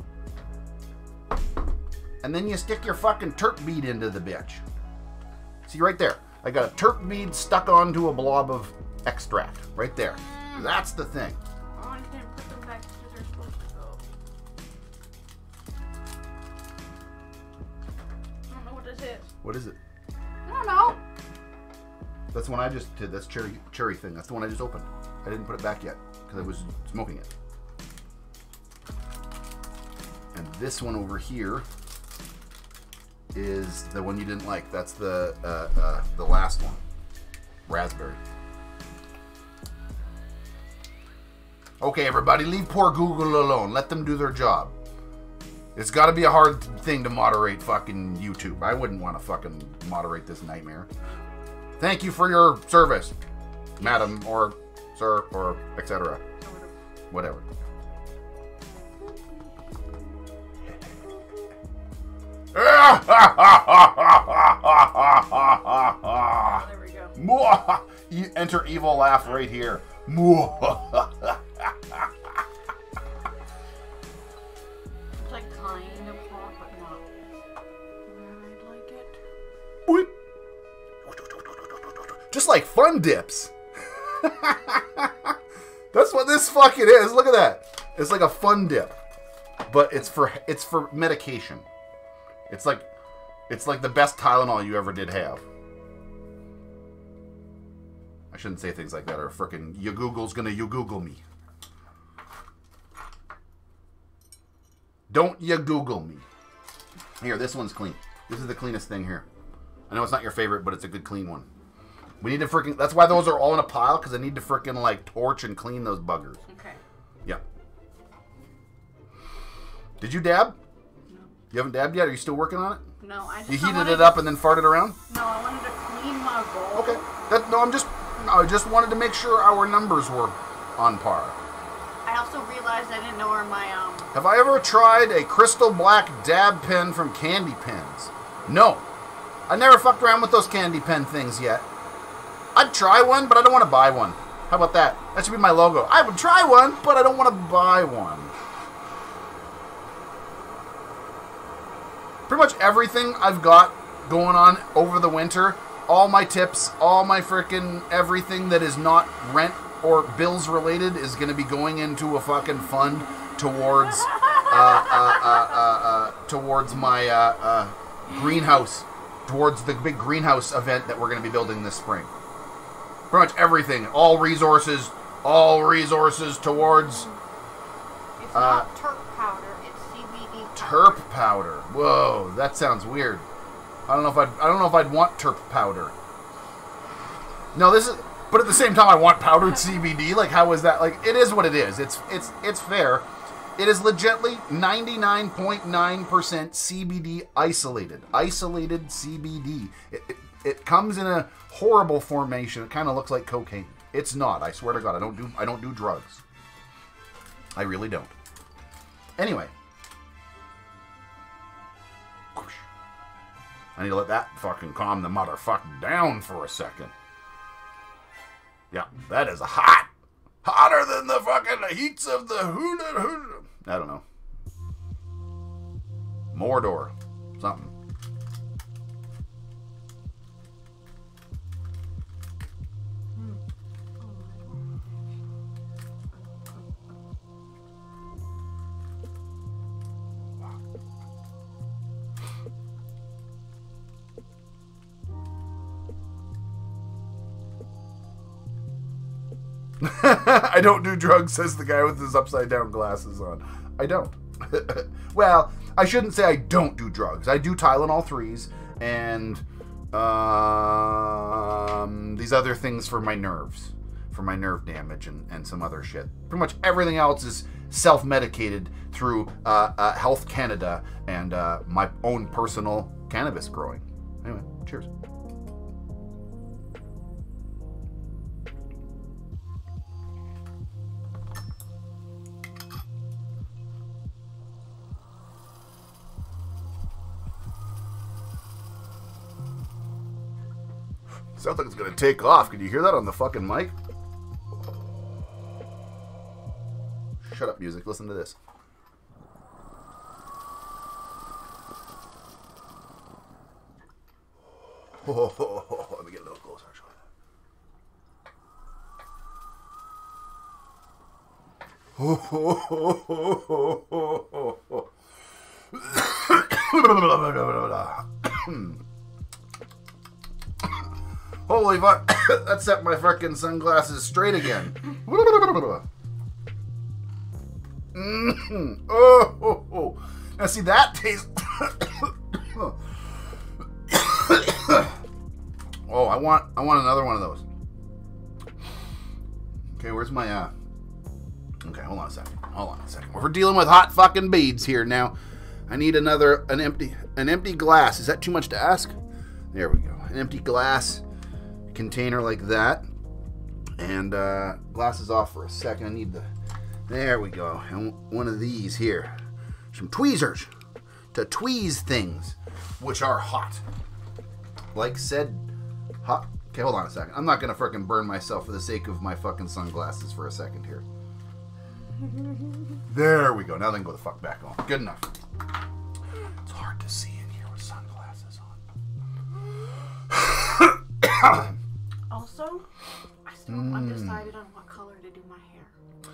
And then you stick your fucking terp bead into the bitch. See right there. I got a terp bead stuck onto a blob of extract. Right there. That's the thing. Oh, I can't put them back because they're supposed to go. I don't know what this is. What is it? I don't know. That's the one I just did. That's cherry thing. That's the one I just opened. I didn't put it back yet because I was smoking it. And this one over here is the one you didn't like. That's the last one, raspberry. Okay, everybody, leave poor Google alone. Let them do their job. It's got to be a hard thing to moderate fucking YouTube. I wouldn't want to fucking moderate this nightmare. Thank you for your service, madam, or sir, or etc. Whatever. There we go. You enter evil laugh right here. It's like kind of hot, but not where I'd like it. Oop. Just like Fun Dips. That's what this fucking is. Look at that. It's like a Fun Dip, but it's for medication. It's like the best Tylenol you ever did have. I shouldn't say things like that, or frickin' you Google's gonna you Google me. Don't you Google me. Here, this one's clean. This is the cleanest thing here. I know it's not your favorite, but it's a good clean one. We need to frickin', that's why those are all in a pile, because I need to frickin' like torch and clean those buggers. Okay. Yeah. Did you dab? You haven't dabbed yet? Are you still working on it? No, I just You heated it up and then farted around? No, I wanted to clean my bowl. Okay. I just wanted to make sure our numbers were on par. I also realized I didn't know where my Have I ever tried a crystal black dab pen from Candy Pens? No. I never fucked around with those Candy Pen things yet. I'd try one, but I don't want to buy one. How about that? That should be my logo. I would try one, but I don't want to buy one. Pretty much everything I've got going on over the winter, all my tips, all my freaking everything that is not rent or bills related is going to be going into a fucking fund towards towards my greenhouse, towards the big greenhouse event that we're going to be building this spring. Pretty much everything, all resources towards. It's not turp powder. Turp powder. Whoa, that sounds weird. I don't know if I'd want turp powder. No, this is. But at the same time, I want powdered CBD. Like, how is that? Like, it is what it is. It's fair. It is legitimately 99.9% CBD isolated. Isolated CBD. It comes in a horrible formation. It kind of looks like cocaine. It's not. I swear to God, I don't do drugs. I really don't. Anyway. I need to let that fucking calm the motherfucker down for a second. Yeah, that is hot. Hotter than the fucking heats of the hoon. I don't know. Mordor. Something. I don't do drugs, says the guy with his upside down glasses on. I don't. Well, I shouldn't say I don't do drugs. I do Tylenol 3s and these other things for my nerves, for my nerve damage and some other shit. Pretty much everything else is self-medicated through Health Canada and my own personal cannabis growing. Anyway, cheers. Sounds like it's gonna take off. Can you hear that on the fucking mic? Shut up, music. Listen to this. Oh, let me get a little closer. Holy fuck, that set my fucking sunglasses straight again. Oh, oh, oh. Now see, that tastes... Oh, I want another one of those. Okay, where's my, Okay, hold on a second. We're dealing with hot fucking beads here now. I need another, an empty glass. Is that too much to ask? There we go. An empty glass container like that. And, glass is off for a second. I need the... There we go. And one of these here. Some tweezers to tweeze things, which are hot. Like said, hot. Okay, hold on a second. I'm not going to frickin' burn myself for the sake of my fucking sunglasses for a second here. There we go. Now they can go the fuck back on. Good enough. It's hard to see in here with sunglasses on. Also, I still undecided on what color to do my hair.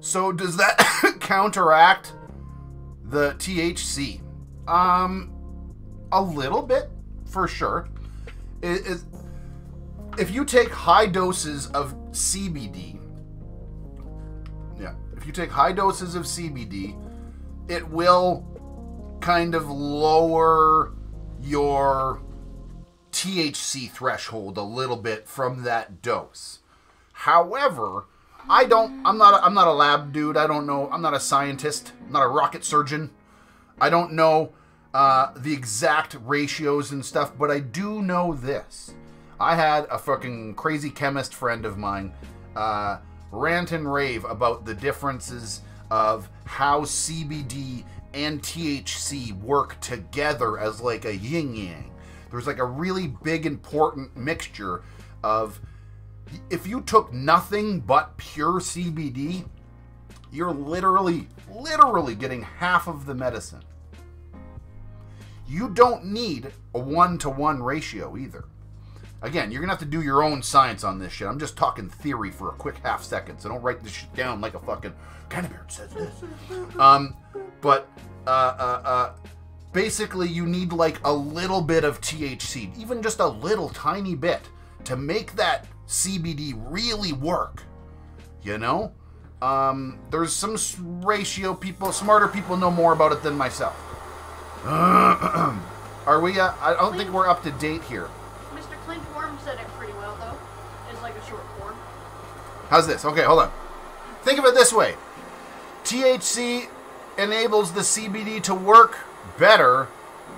So does that counteract the THC? A little bit, for sure. If you take high doses of CBD, it will kind of lower your THC threshold a little bit from that dose. However, I'm not a lab dude. I don't know. I'm not a scientist. I'm not a rocket surgeon. I don't know the exact ratios and stuff, but I do know this. I had a fucking crazy chemist friend of mine rant and rave about the differences of how CBD and THC work together as like a yin-yang. There's like a really big important mixture of... If you took nothing but pure CBD, you're literally getting half of the medicine. You don't need a one-to-one ratio either. Again, you're going to have to do your own science on this shit. I'm just talking theory for a quick half second, so don't write this shit down like a fucking Cannabeard says this. Basically, you need like a little bit of THC, even just a little tiny bit, to make that CBD really work, you know? There's some ratio people, smarter people know more about it than myself. Are we, I don't think we're up to date here. Mr. Clint Worm said it pretty well, though. It's like a short form. How's this? Okay, hold on. Think of it this way. THC enables the CBD to work better,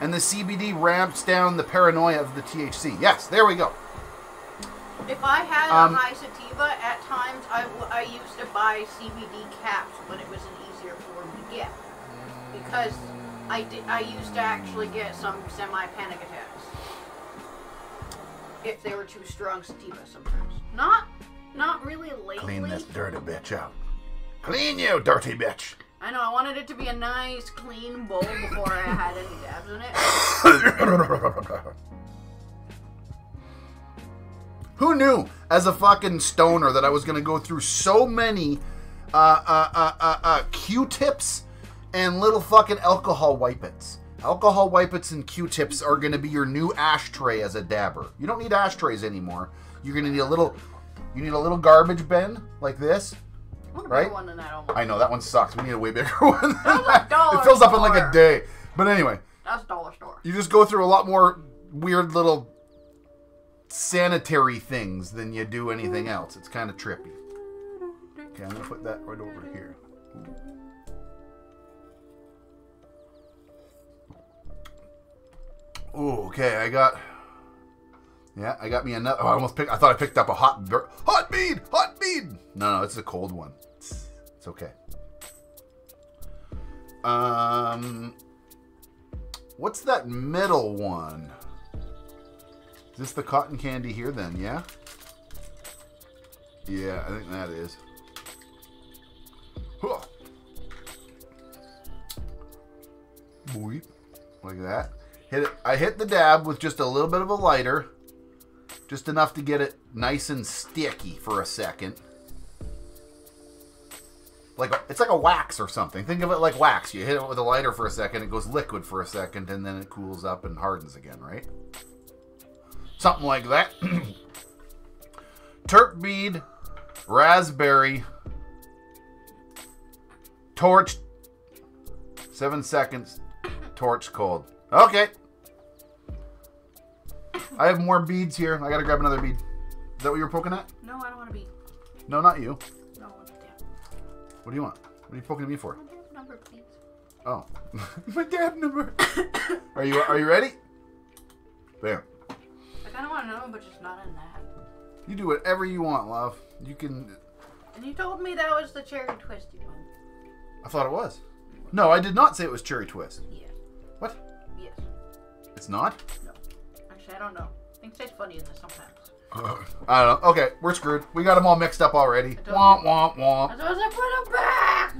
and the CBD ramps down the paranoia of the THC. Yes, there we go. If I had a high sativa, at times I used to buy CBD caps when it was an easier form to get. Because I used to actually get some semi-panic attacks. If they were too strong sativa sometimes. Not really lately. Clean this dirty bitch out. Clean you, dirty bitch! I know, I wanted it to be a nice, clean bowl before I had any dabs in it. Who knew, as a fucking stoner, that I was going to go through so many Q-tips and little fucking alcohol wipeouts. Alcohol wipeouts and Q-tips are going to be your new ashtray as a dabber. You don't need ashtrays anymore. You're going to need a little, you need a little garbage bin like this, right? One in that I know, that one sucks. We need a way bigger one than that. It fills up in like a day. But anyway. That's dollar store. You just go through a lot more weird little... sanitary things than you do anything else. It's kind of trippy. Okay, I'm gonna put that right over here. Oh, okay. I got me another. Oh, I almost picked. I thought I picked up a hot bead. No, it's a cold one. It's okay. What's that middle one? Is this the cotton candy here then, yeah? Yeah, I think that is. Huh. Boop. Like that. Hit it. I hit the dab with just a little bit of a lighter. Just enough to get it nice and sticky for a second. Like it's like a wax or something. Think of it like wax. You hit it with a lighter for a second, it goes liquid for a second, and then it cools up and hardens again, right? Something like that. Turp bead, raspberry, torch. 7 seconds. Torch cold. Okay. I have more beads here. I gotta grab another bead. Is that what you were poking at? No, I don't want a bead. No, not you. No, Dad. What do you want? What are you poking at me for? My dad number, please. Oh, my dad number. Are you ready? Bam. I kind of want another one, but just not in that. You do whatever you want, love. You can. And you told me that was the cherry twist you wanted. I thought it was. No, I did not say it was cherry twist. Yeah. What? Yes. It's not? No. Actually, I don't know. I think it tastes funny in this sometimes. I don't know. Okay, we're screwed. We got them all mixed up already. Womp, womp, womp. I was like, put them back!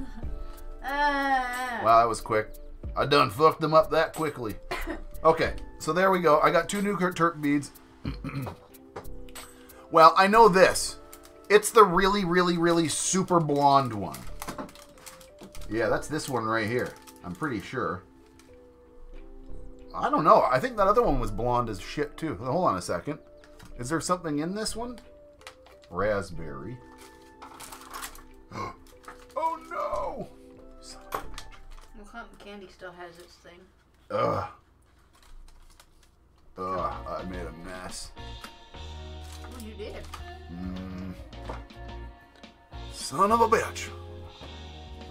Wow, that was quick. I done fucked them up that quickly. Okay, so there we go. I got two new turp beads. Well, I know this. It's the really, really, really super blonde one. Yeah, that's this one right here. I'm pretty sure. I don't know. I think that other one was blonde as shit, too. Hold on a second. Is there something in this one? Raspberry. Oh, no! Son of a bitch. Well, cotton candy still has its thing. Ugh. Ugh, I made a mess. Oh, you did? Mm. Son of a bitch.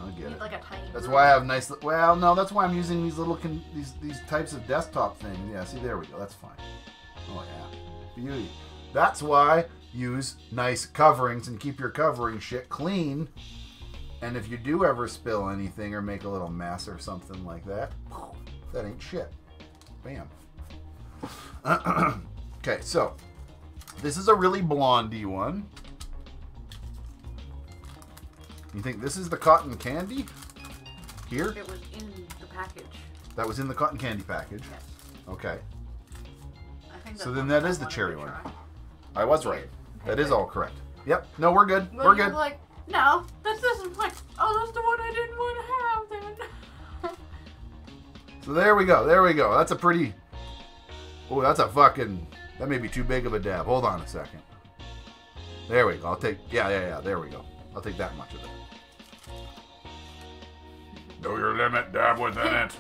I get it. Like a tiny that's room. Why I have nice. Well, no, that's why I'm using these little these types of desktop things. Yeah, see, there we go. That's fine. Oh yeah, beauty. That's why use nice coverings and keep your covering shit clean. And if you do ever spill anything or make a little mess or something like that, that ain't shit. Bam. Okay, so this is a really blondie one. You think this is the cotton candy? Here? It was in the package. That was in the cotton candy package? Yes. Okay. I think so then that is the cherry one. I was right. That is all correct. Yep. No, we're good. We're good. Like, no, this isn't like, oh, that's the one I didn't want to have then. So there we go. There we go. That's a pretty, oh, that's a fucking, that may be too big of a dab. Hold on a second. There we go. I'll take, yeah. There we go. I'll take that much of it. Know your limit, dab within it.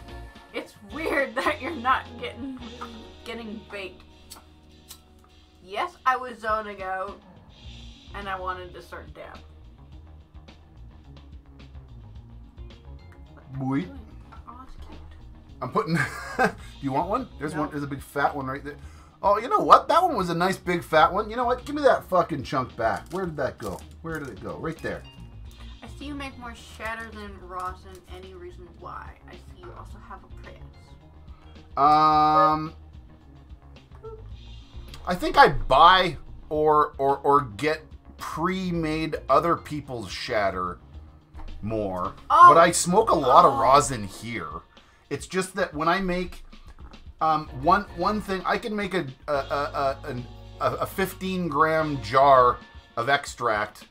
It's weird that you're not getting baked. Yes, I was zoning out, and I wanted to start dab. Boy. Oh, it's cute. I'm putting. Do you want one? There's one. There's a big fat one right there. Oh, you know what? That one was a nice big fat one. You know what? Give me that fucking chunk back. Where did that go? Where did it go? Right there. I see you make more shatter than Ross and any reason why. I see you also have a press. I think I buy or get pre-made other people's shatter more. Oh. But I smoke a lot of rosin here. It's just that when I make one thing, I can make a 15 gram jar of extract.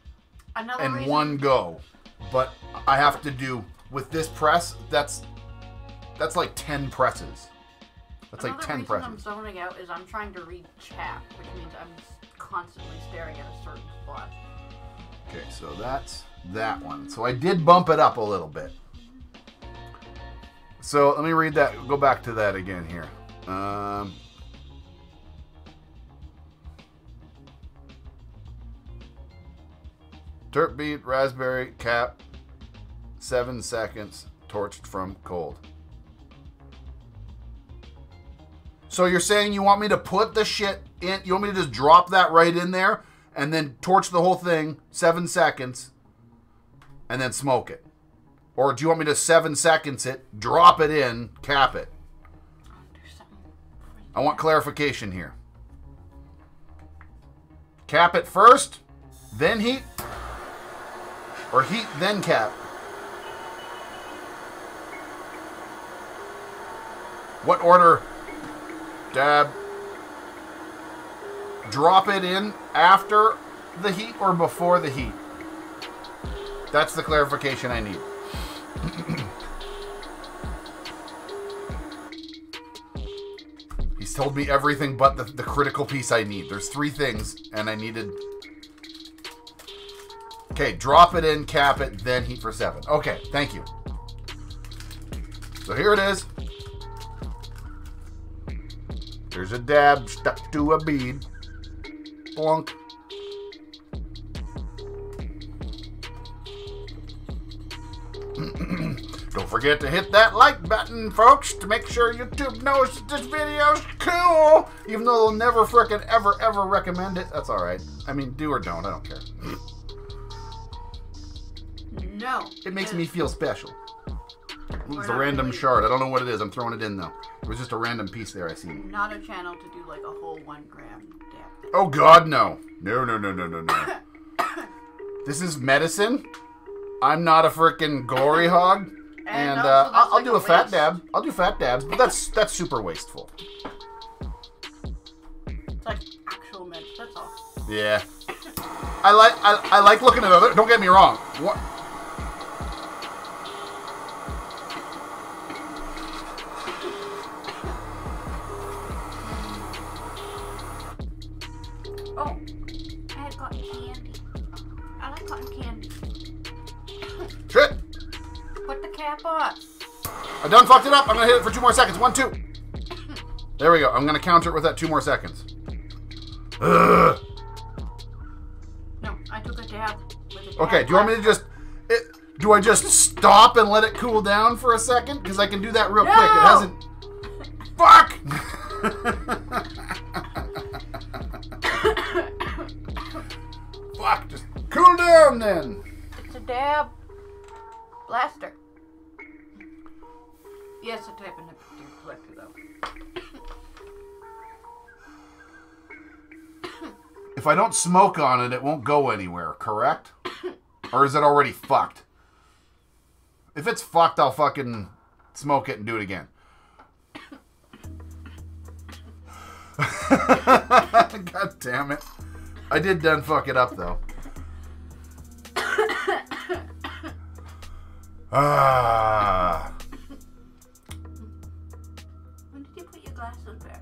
Another in reason. One go, but I have to do with this press. That's like 10 presses. That's another like 10 presses. I'm zoning out is I'm trying to read chat, which means I'm constantly staring at a certain spot. Okay, so that's that one. So I did bump it up a little bit. So let me read that. Go back to that again here. Turp bead, raspberry, cap, 7 seconds, torched from cold. So you're saying you want me to put the shit in, you want me to just drop that right in there and then torch the whole thing, 7 seconds, and then smoke it? Or do you want me to 7 seconds it, drop it in, cap it? I want clarification here. Cap it first, then heat. Or heat, then cap. What order? Dab. Drop it in after the heat or before the heat? That's the clarification I need. He's told me everything but the critical piece I need. There's 3 things, and I needed... Okay, drop it in, cap it, then heat for 7. Okay, thank you. So here it is. There's a dab stuck to a bead. Blunk. Don't forget to hit that like button, folks, to make sure YouTube knows that this video's cool, even though they'll never frickin' ever recommend it. That's alright. I mean, do or don't, I don't care. No. It makes me feel special. It's a random shard. I don't know what it is. I'm throwing it in, though. It was just a random piece there I seen. Not a channel to do, like, a whole 1 gram dab. Oh, God, no. No. This is medicine. I'm not a frickin' gory hog. And I'll like do a fat dab. I'll do fat dabs, but that's super wasteful. It's like actual meds. That's all. Yeah. I like looking at other. Don't get me wrong. What? Oh, I had cotton candy. I like cotton candy. Shit. Put the cap on. I done fucked it up. I'm gonna hit it for 2 more seconds. 1, 2. There we go. I'm gonna counter it with that 2 more seconds. Ugh. No, I took a dab with a dab. Do you want me to just? Do I just stop and let it cool down for a second? Because I can do that real quick. It hasn't. Fuck. Fuck. Just cool down then. It's a dab. Blaster. Yes, a type of nicotine collector, though. If I don't smoke on it, it won't go anywhere, correct? Or is it already fucked? If it's fucked, I'll fucking smoke it and do it again. God damn it. I did done fuck it up, though. Ah. When did you put your glasses back?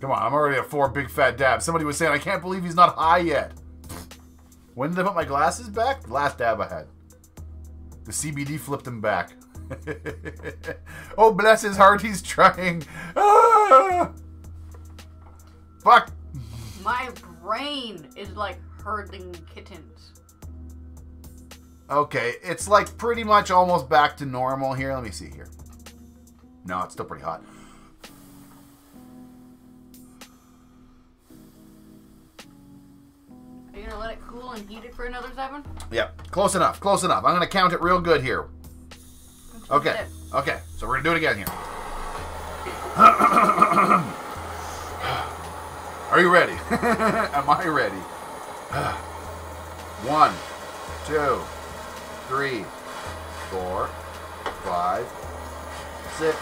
Come on, I'm already at 4 big fat dabs. Somebody was saying, I can't believe he's not high yet. When did I put my glasses back? The last dab I had. The CBD flipped him back. Oh, bless his heart, he's trying. Ah. Fuck. My brain is like herding kittens. Okay, it's like pretty much almost back to normal here. Let me see here. No, it's still pretty hot. Are you going to let it cool and heat it for another 7? Yep, close enough, close enough. I'm going to count it real good here. Okay, okay, so we're going to do it again here. Are you ready? Am I ready? 1, 2, 3, 4, 5, 6,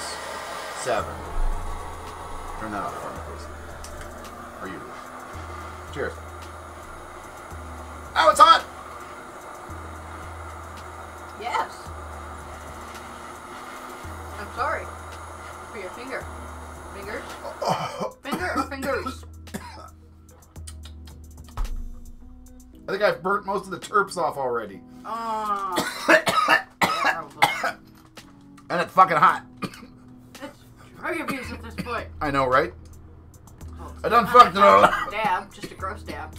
7. Turn that off for me, please. Or you. Cheers. Oh, it's hot! Yes. I'm sorry for your finger. Fingers? Finger or fingers? I think I've burnt most of the terps off already. And it's fucking hot. It's drug abuse at this point. I know, right? Oh, I done fucked it all up. Dab, just a gross dab.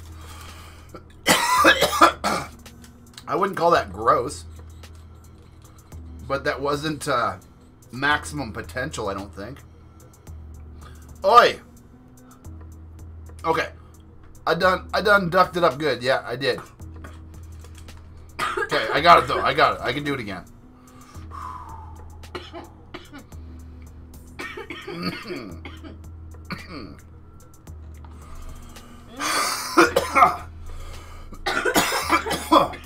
I wouldn't call that gross. But that wasn't maximum potential, I don't think. Oi! Okay. I done ducked it up good. Yeah, I did. Okay, I got it though. I got it. I can do it again.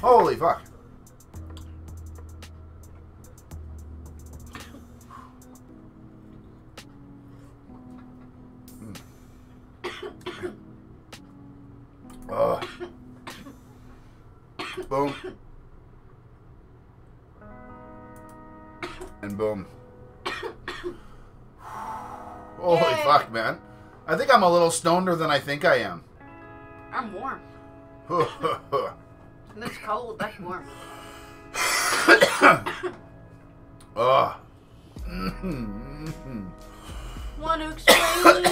Holy fuck. Boom. And boom. Holy fuck, man. I think I'm a little stoneder than I think I am. I'm warm. That's cold, that's warm. Oh. Want to explain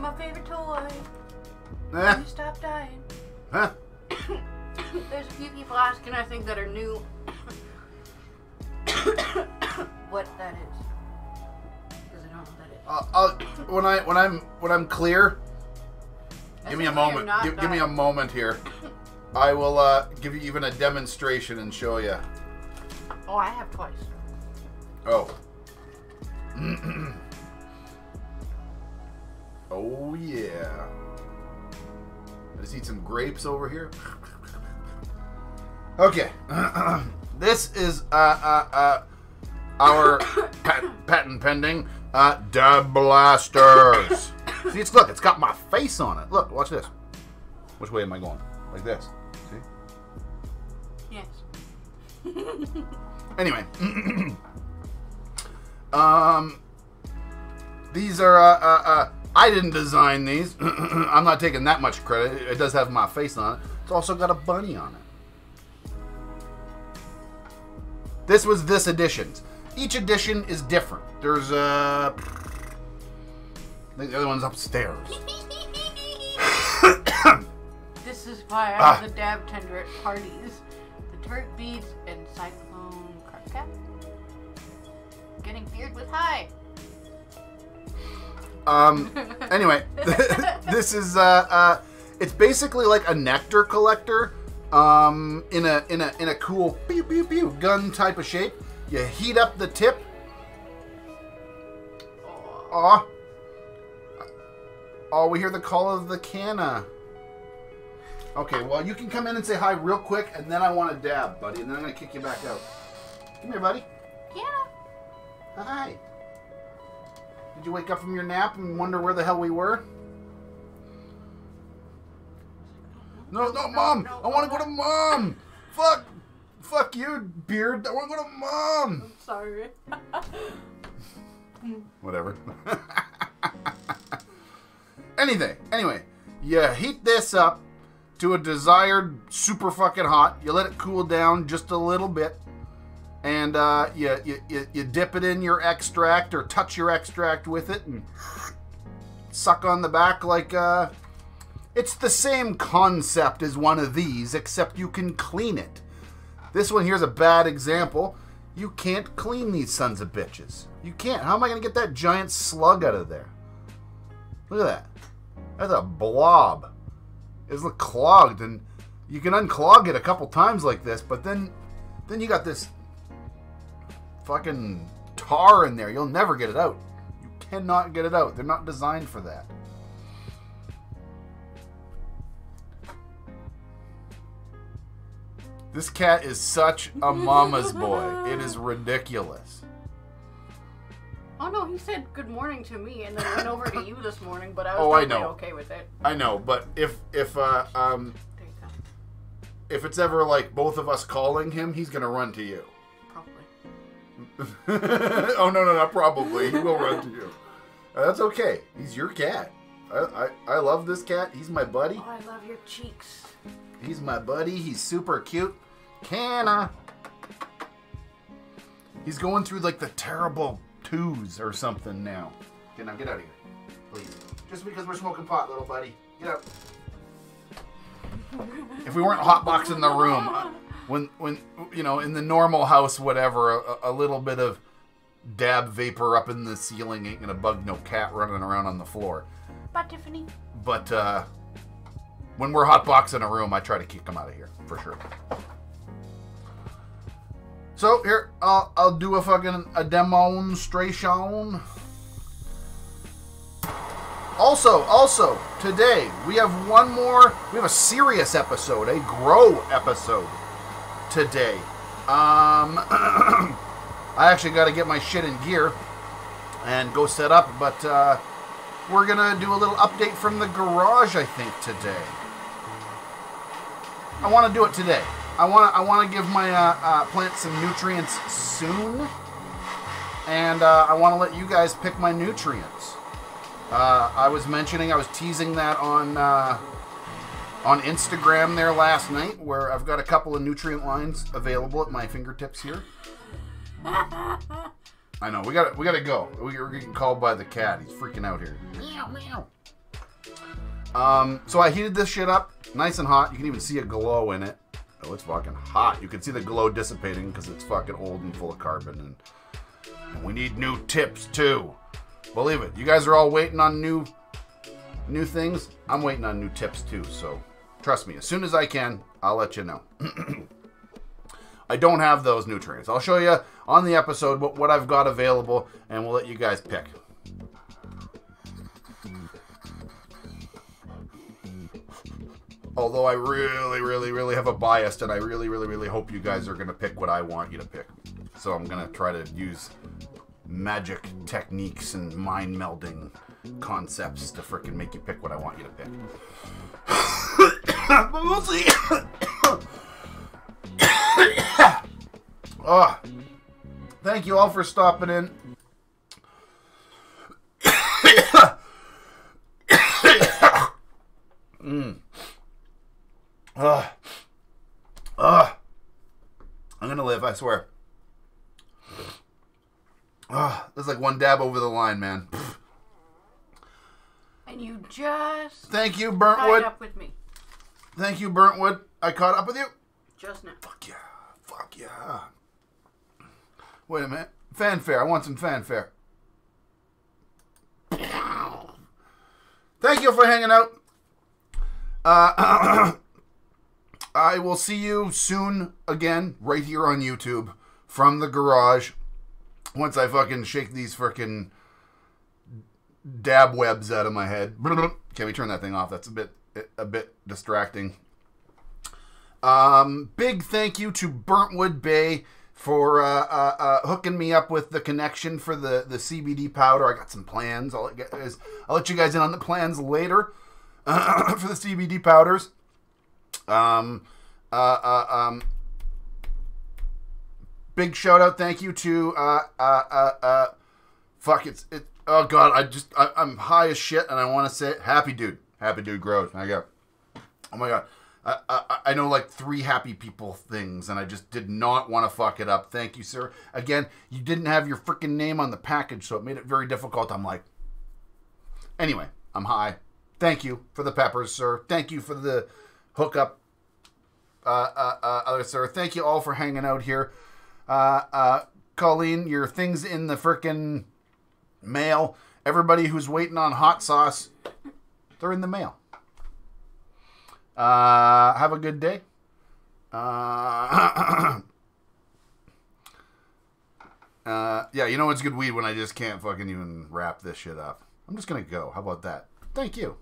my favorite toy? When you stop dying. Huh? There's a few people asking, I think, that are new. What that is? Because I don't know what that is. When I'm clear. Give me a moment. Give me a moment here. I will give you even a demonstration and show you. Oh, I have twice. Oh. Oh yeah. I just need some grapes over here. Okay. This is our patent pending dab blasters. See, it's, look, it's got my face on it. Look, watch this. Which way am I going? Like this. See? Yes. Anyway. These are, I didn't design these. I'm not taking that much credit. It does have my face on it. It's also got a bunny on it. This was this edition's. Each edition is different. There's, I think the other one's upstairs. This is why I have the dab tender at parties. The turd beads and cyclone crop cap. Getting feared with high. Anyway, this is it's basically like a nectar collector, in a cool pew pew pew gun type of shape. You heat up the tip. Aw. Oh, we hear the call of the canna. Okay, well, you can come in and say hi real quick, and then I want to dab, buddy, and then I'm going to kick you back out. Come here, buddy. Canna. Hi. Did you wake up from your nap and wonder where the hell we were? No, no, Mom. No, I want to go to Mom. Fuck. Fuck you, Beard. I want to go to Mom. I'm sorry. Whatever. Anything. Anyway, you heat this up to a desired super fucking hot. You let it cool down just a little bit. And you dip it in your extract or touch your extract with it and suck on the back like... It's the same concept as one of these, except you can clean it. This one here's a bad example. You can't clean these sons of bitches. You can't. How am I going to get that giant slug out of there? Look at that. That's a blob. It's clogged, and you can unclog it a couple times like this, but then you got this fucking tar in there. You'll never get it out. You cannot get it out. They're not designed for that. This cat is such a mama's boy. It is ridiculous. Oh no, he said good morning to me and then went over to you this morning, but I was totally okay with it. I know, but if it's ever like both of us calling him, he's gonna run to you. Probably. Oh no, not probably. He will run to you. That's okay. He's your cat. I love this cat. He's my buddy. Oh, I love your cheeks. He's my buddy. He's super cute. Canna. He's going through like the terrible twos or something now. Okay, now get out of here, please. Just because we're smoking pot, little buddy. Get out. If we weren't hotboxing the room, when you know, in the normal house, whatever, a little bit of dab vapor up in the ceiling ain't gonna bug no cat running around on the floor. But Tiffany. But when we're hotboxing a room, I try to kick them out of here for sure. So here, I'll do a fucking demonstration. Also, today we have a serious episode, a grow episode today. I actually got to get my shit in gear and go set up, but we're gonna do a little update from the garage, I think, today. I want to do it today. I want to give my plant some nutrients soon, and I want to let you guys pick my nutrients. I was teasing that on Instagram there last night, where I've got a couple of nutrient lines available at my fingertips here. I know. We gotta go. We're getting called by the cat. He's freaking out here. Meow, meow. So I heated this shit up nice and hot. You can even see a glow in it. Oh, it's fucking hot. You can see the glow dissipating because it's fucking old and full of carbon. And we need new tips, too. Believe it. You guys are all waiting on new things. I'm waiting on new tips, too. So trust me. As soon as I can, I'll let you know. I don't have those nutrients. I'll show you on the episode what I've got available, and we'll let you guys pick. Although I really, really, really have a bias, and I really, really, really hope you guys are going to pick what I want you to pick. So I'm going to try to use magic techniques and mind-melding concepts to freaking make you pick what I want you to pick. But we'll see. Oh, thank you all for stopping in. I'm gonna live, I swear. That's like one dab over the line, man. And you just thank you, Burntwood. Caught up with me. Thank you, Burntwood. I caught up with you just now. Fuck yeah. Fuck yeah. Wait a minute. Fanfare. I want some fanfare. Thank you for hanging out. I will see you soon again right here on YouTube from the garage once I fucking shake these freaking dab webs out of my head. Can we turn that thing off? That's a bit distracting. Big thank you to Burntwood Bay for hooking me up with the connection for the CBD powder. I got some plans. I'll let you guys in on the plans later for the CBD powders. Big shout out, thank you to fuck it's oh god, I'm high as shit and I want to say it. Happy Dude Grows. I go, oh my god. I know like 3 happy people things, and I just did not want to fuck it up. Thank you, sir. Again, you didn't have your freaking name on the package, so it made it very difficult. I'm like... Anyway, I'm high. Thank you for the peppers, sir. Thank you for the hookup, other sir. Thank you all for hanging out here. Colleen, your thing's in the freaking mail. Everybody who's waiting on hot sauce, they're in the mail. Have a good day. Yeah, you know it's good weed when I just can't fucking even wrap this shit up. I'm just gonna go. How about that? Thank you.